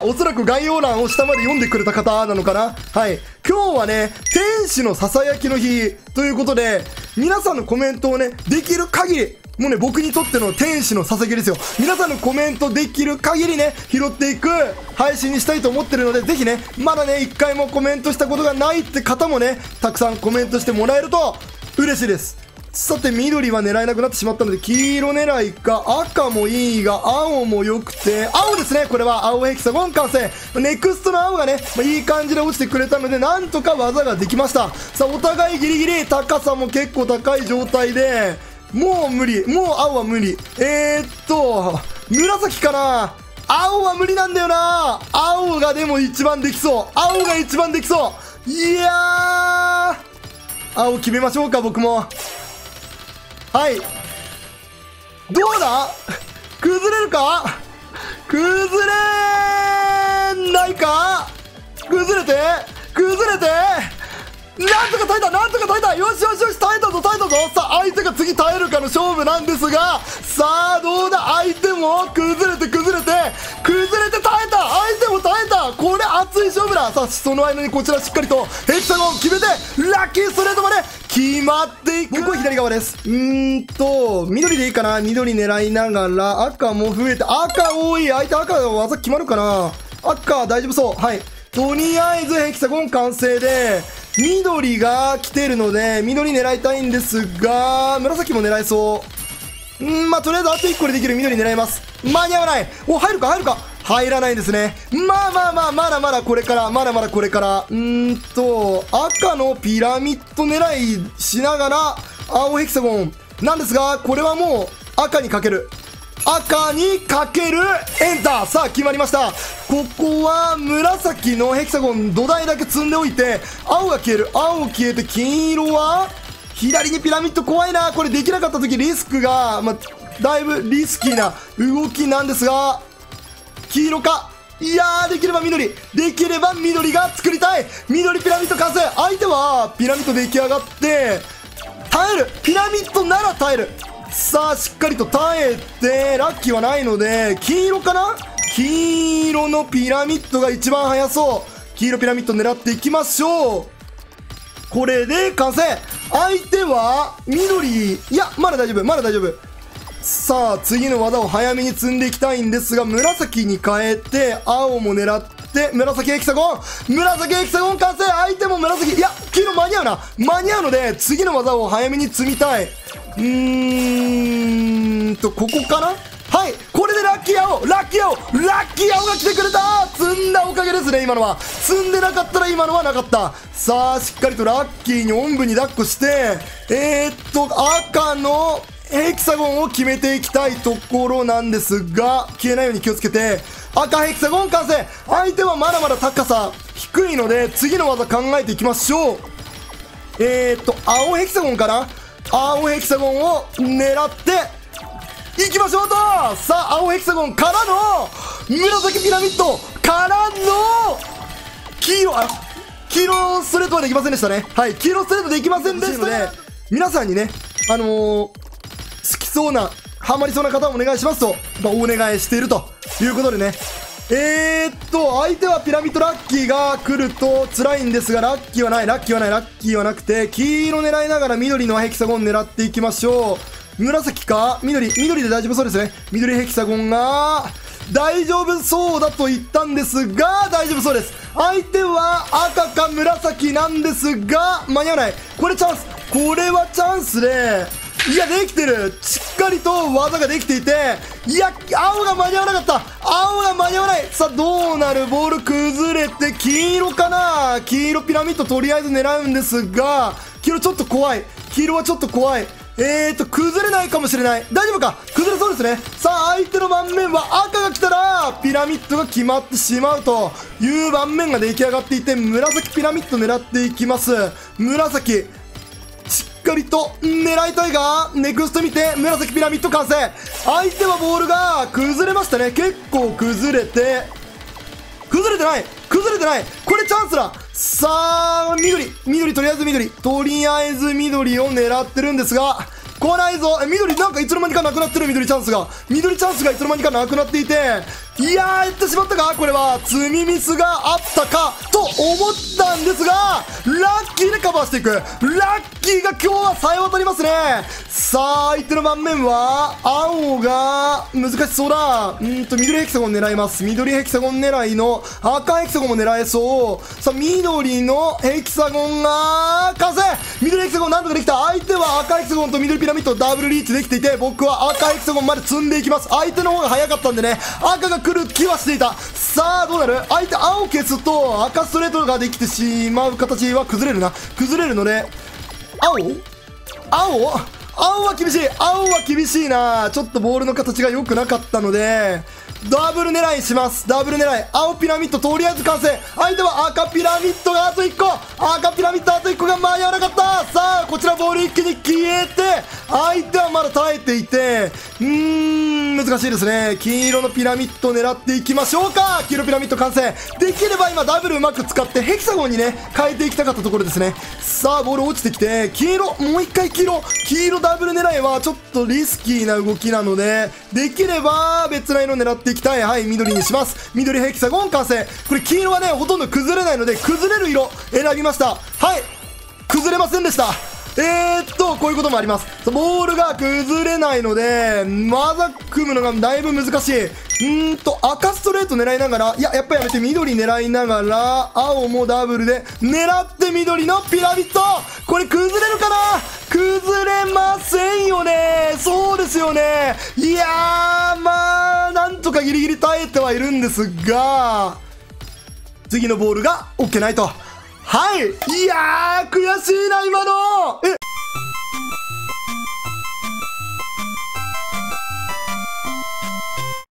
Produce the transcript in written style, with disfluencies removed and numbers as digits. おそらく概要欄を下まで読んでくれた方なのかな。はい。今日はね、天使のささやきの日ということで、皆さんのコメントをね、できる限り、もうね、僕にとっての天使のささやきですよ。皆さんのコメントできる限りね、拾っていく配信にしたいと思ってるので、ぜひね、まだね、一回もコメントしたことがないって方もね、たくさんコメントしてもらえると嬉しいです。さて、緑は狙えなくなってしまったので、黄色狙いか、赤もいいが、青も良くて、青ですね。これは青ヘキサゴン完成。ネクストの青がね、いい感じで落ちてくれたので、なんとか技ができました。さあ、お互いギリギリ、高さも結構高い状態で、もう無理。もう青は無理。紫かな？青は無理なんだよな。青がでも一番できそう。青が一番できそう。いやー。青決めましょうか、僕も。はい。どうだ？崩れるか？崩れないか？崩れて？崩れて？なんとか耐えた！なんとか耐えた！よしよしよし！耐えたぞ耐えたぞ！さあ、相手が次耐えるかの勝負なんですが、さあ、どうだ？相手も崩れて崩れて、崩れて耐えた！相手も耐えた！これ熱い勝負だ！さあ、その間にこちらしっかりとヘキサゴン決めて、ラッキーストレートまで決まっていく。僕は左側です。緑でいいかな？緑狙いながら、赤も増えて、赤多い！相手赤の技決まるかな？赤大丈夫そう。はい。とりあえずヘキサゴン完成で、緑が来てるので、緑狙いたいんですが、紫も狙えそう。まあ、とりあえずあと1個でできる緑狙います。間に合わない。お、入るか入るか入らないですね。まあまあまあ、まだまだこれから、まだまだこれから。赤のピラミッド狙いしながら、青ヘキサゴンなんですが、これはもう赤にかける。赤にかけるエンター。さあ、決まりました。ここは紫のヘキサゴン土台だけ積んでおいて、青が消える。青消えて、金色は左にピラミッド怖いな。これできなかった時リスクが、だいぶリスキーな動きなんですが、黄色か。いやー、できれば緑。できれば緑が作りたい。緑ピラミッド完成。相手はピラミッド出来上がって、耐える。ピラミッドなら耐える。さあ、しっかりと耐えて、ラッキーはないので、黄色かな？黄色のピラミッドが一番速そう。黄色ピラミッド狙っていきましょう。これで完成。相手は、緑。いや、まだ大丈夫、まだ大丈夫。さあ、次の技を早めに積んでいきたいんですが、紫に変えて、青も狙って、紫ヘキサゴン！紫ヘキサゴン完成！相手も紫。いや、黄色間に合うな。間に合うので、次の技を早めに積みたい。ここかな？はい、これでラッキー青、ラッキー青、ラッキー青が来てくれた！積んだおかげですね、今のは。積んでなかったら今のはなかった。さあ、しっかりとラッキーにおんぶに抱っこして、赤のヘキサゴンを決めていきたいところなんですが、消えないように気をつけて、赤ヘキサゴン完成！相手はまだまだ高さ低いので、次の技考えていきましょう。青ヘキサゴンかな？青ヘキサゴンを狙っていきましょうと。さあ、青ヘキサゴンからの紫ピラミッドからの黄色ストレートはできませんでしたね。はい、黄色ストレートできませんでしたので、皆さんにね、好きそうな、ハマりそうな方をお願いしますと、お願いしているということでね。相手はピラミッドラッキーが来ると辛いんですが、ラッキーはない、ラッキーはない、ラッキーはなくて、黄色狙いながら緑のヘキサゴン狙っていきましょう。紫か？緑で大丈夫そうですね。緑ヘキサゴンが、大丈夫そうだと言ったんですが、大丈夫そうです。相手は赤か紫なんですが、間に合わない。これチャンス。これはチャンスで、いや、できてる。しっかりと技ができていて、いや、青が間に合わなかった。青が間に合わない。さあ、どうなる？ボール崩れて、黄色かな？黄色ピラミッドとりあえず狙うんですが、黄色ちょっと怖い。黄色はちょっと怖い。崩れないかもしれない。大丈夫か？崩れそうですね。さあ、相手の盤面は赤が来たら、ピラミッドが決まってしまうという盤面が出来上がっていて、紫ピラミッド狙っていきます。紫。しっかりと狙いたいが、ネクスト見て、紫ピラミッド完成。相手はボールが崩れましたね。結構崩れて、崩れてない、崩れてない。これチャンスだ。さあ、緑、とりあえず緑を狙ってるんですが、来ないぞ。緑、なんかいつの間にかなくなってる。緑チャンスがいつの間にかなくなっていて、いやー、やってしまったか。これは積みミスがあったかと思ったんですが、ラッキーでカバーしていく。ラッキーが今日は冴え渡りますね。さあ、相手の盤面は青が難しそうだ。緑ヘキサゴン狙います。緑ヘキサゴン狙いの赤ヘキサゴンも狙えそう。さあ、緑のヘキサゴンが完成。緑ヘキサゴンなんとかできた。相手は赤ヘキサゴンと緑ピラミッドをダブルリーチできていて、僕は赤ヘキサゴンまで積んでいきます。相手の方が早かったんでね、赤が来る気はしていた。さあ、どうなる？相手青消すと赤ストレートができてしまう形は崩れるな。崩れるので、青は厳しい。青は厳しいな。ちょっとボールの形が良くなかったので、ダブル狙いします。ダブル狙い。青ピラミッドとりあえず完成。相手は赤ピラミッドがあと1個。赤ピラミッドあと1個が間に合わなかった。さあ、こちらボール一気に消えて、相手はまだ耐えていて、難しいですね。黄色のピラミッドを狙っていきましょうか。黄色ピラミッド完成。できれば今ダブルうまく使ってヘキサゴンにね、変えていきたかったところですね。さあ、ボール落ちてきて、黄色、もう一回黄色。黄色ダブル狙いはちょっとリスキーな動きなので、できれば別な色を狙っていきたい。はい、緑にします。緑ヘキサゴン完成。これ黄色はね、ほとんど崩れないので、崩れる色選びました。はい、崩れませんでした。こういうこともあります。ボールが崩れないので、まだ組むのがだいぶ難しい。赤ストレート狙いながら、いや、やっぱやめて、緑狙いながら、青もダブルで、狙って緑のピラミッド。これ崩れるかな？崩れませんよね。そうですよね。いやー、まあ、なんとかギリギリ耐えてはいるんですが、次のボールが OK ないと。はい。いやー、悔しいな、今の。